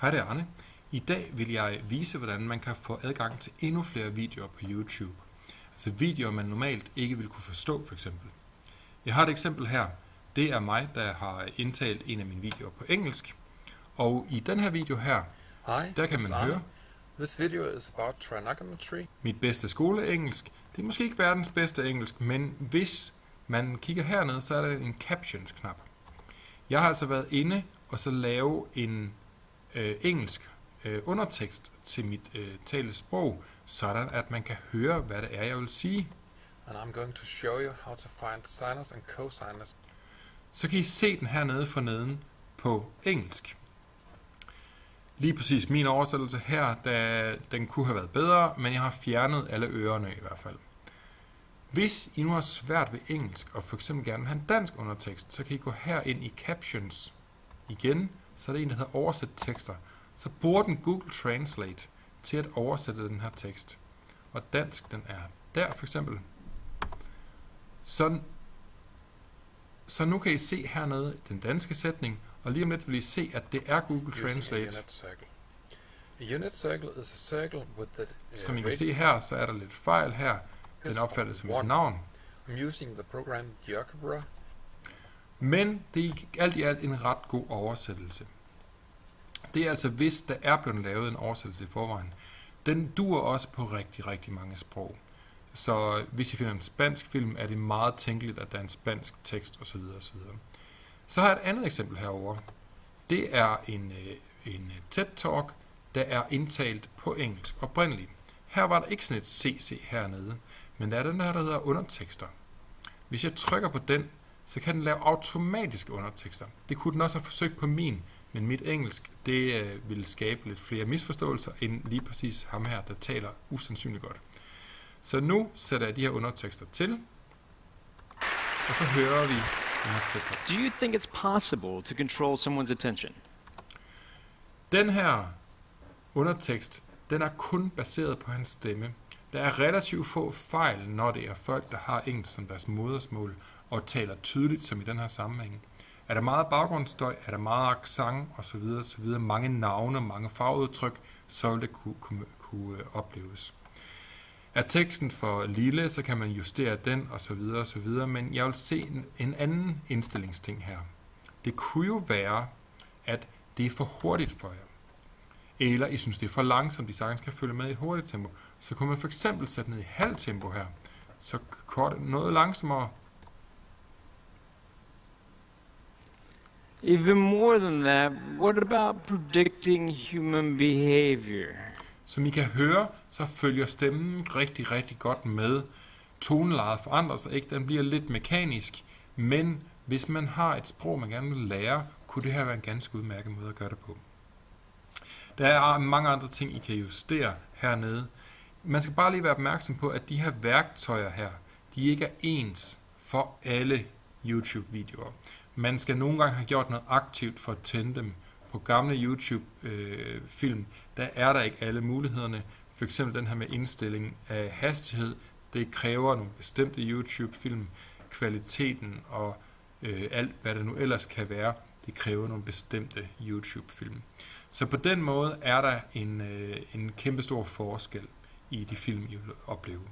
Hej, det er Arne. I dag vil jeg vise, hvordan man kan få adgang til endnu flere videoer på YouTube. Altså videoer, man normalt ikke vil kunne forstå for eksempel. Jeg har et eksempel her. Det er mig, der har indtalt en af mine videoer på engelsk. Og i den her video her, der kan man høre. This video is about trigonometry. Mit bedste skoleengelsk. Det er måske ikke verdens bedste engelsk, men hvis man kigger hernede, så er der en captions-knap. Jeg har altså været inde og så lave en engelsk undertekst til mit talesprog, sådan at man kan høre, hvad det er, jeg vil sige. And I'm going to show you how to find sinus and cosinus. Så kan I se den hernede forneden på engelsk. Lige præcis min oversættelse her, den kunne have været bedre, men jeg har fjernet alle ørerne i hvert fald. Hvis I nu har svært ved engelsk, og for eksempel gerne vil have en dansk undertekst, så kan I gå herind i captions igen, så er det en, der hedder oversæt tekster. Så bruger den Google Translate til at oversætte den her tekst. Og dansk, den er der for eksempel. Så nu kan I se hernede den danske sætning, og lige om lidt vil I se, at det er Google Translate. Som I kan se her, så er der lidt fejl her. Den opfattes som et navn. Men det er alt i alt en ret god oversættelse. Det er altså, hvis der er blevet lavet en oversættelse i forvejen. Den duer også på rigtig, rigtig mange sprog. Så hvis I finder en spansk film, er det meget tænkeligt, at der er en spansk tekst osv. osv. Så har jeg et andet eksempel herover. Det er en TED Talk, der er indtalt på engelsk oprindeligt. Her var der ikke sådan et CC hernede, men der er den her, der hedder undertekster. Hvis jeg trykker på den, så kan den lave automatiske undertekster. Det kunne den også have forsøgt på min, men mit engelsk, det ville skabe lidt flere misforståelser, end lige præcis ham her, der taler usandsynligt godt. Så nu sætter jeg de her undertekster til, og så hører vi undertekster. Do you think it's possible to control someone's attention? Den her undertekst, den er kun baseret på hans stemme. Der er relativt få fejl, når det er folk, der har engelsk som deres modersmål og taler tydeligt, som i den her sammenhæng. Er der meget baggrundsstøj, er der meget accent osv., osv., mange navne, mange farveudtryk, så vil det kunne opleves. Er teksten for lille, så kan man justere den osv., osv., men jeg vil se en anden indstillingsting her. Det kunne jo være, at det er for hurtigt for jer. Eller I synes, det er for langsomt, de sagtens kan følge med i hurtigt tempo, så kunne man for eksempel sætte ned i halv tempo her, så kort noget langsommere. Even more than that, what about predicting human behavior? Som I kan høre, så følger stemmen rigtig, rigtig godt med. Tonelejet forandrer sig ikke, den bliver lidt mekanisk, men hvis man har et sprog, man gerne vil lære, kunne det her være en ganske udmærket måde at gøre det på. Der er mange andre ting, I kan justere hernede. Man skal bare lige være opmærksom på, at de her værktøjer her, de ikke er ens for alle YouTube-videoer. Man skal nogle gange have gjort noget aktivt for at tænde dem. På gamle YouTube-film, der er der ikke alle mulighederne. For eksempel den her med indstilling af hastighed, det kræver nogle bestemte YouTube-film. Kvaliteten og alt, hvad der nu ellers kan være, det kræver nogle bestemte YouTube-film. Så på den måde er der en kæmpestor forskel i de film, I vil opleve.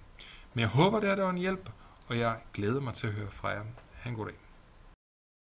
Men jeg håber, det her var en hjælp, og jeg glæder mig til at høre fra jer. Ha' en god dag.